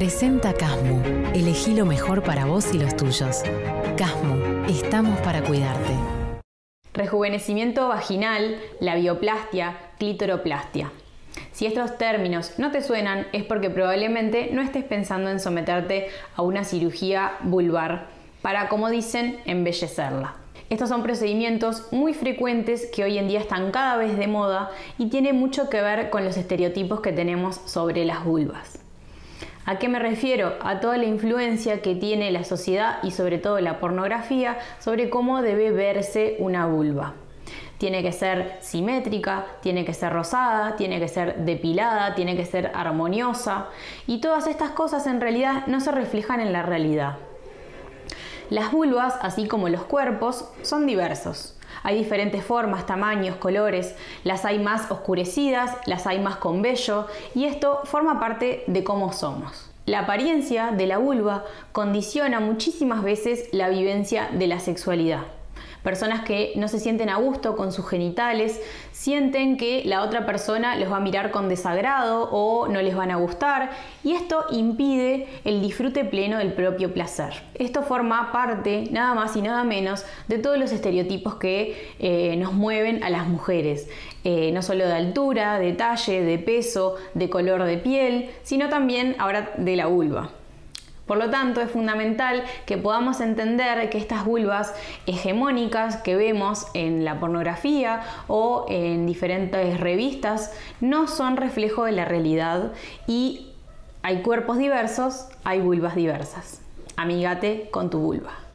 Presenta CASMU. Elegí lo mejor para vos y los tuyos. CASMU. Estamos para cuidarte. Rejuvenecimiento vaginal, labioplastia, clitoroplastia. Si estos términos no te suenan, es porque probablemente no estés pensando en someterte a una cirugía vulvar para, como dicen, embellecerla. Estos son procedimientos muy frecuentes que hoy en día están cada vez de moda y tienen mucho que ver con los estereotipos que tenemos sobre las vulvas. ¿A qué me refiero? A toda la influencia que tiene la sociedad y sobre todo la pornografía sobre cómo debe verse una vulva. Tiene que ser simétrica, tiene que ser rosada, tiene que ser depilada, tiene que ser armoniosa, y todas estas cosas en realidad no se reflejan en la realidad. Las vulvas, así como los cuerpos, son diversos. Hay diferentes formas, tamaños, colores, las hay más oscurecidas, las hay más con vello, y esto forma parte de cómo somos. La apariencia de la vulva condiciona muchísimas veces la vivencia de la sexualidad. Personas que no se sienten a gusto con sus genitales, sienten que la otra persona los va a mirar con desagrado o no les van a gustar, y esto impide el disfrute pleno del propio placer. Esto forma parte, nada más y nada menos, de todos los estereotipos que nos mueven a las mujeres. No solo de altura, de talle, de peso, de color de piel, sino también ahora de la vulva. Por lo tanto, es fundamental que podamos entender que estas vulvas hegemónicas que vemos en la pornografía o en diferentes revistas no son reflejo de la realidad, y hay cuerpos diversos, hay vulvas diversas. Amígate con tu vulva.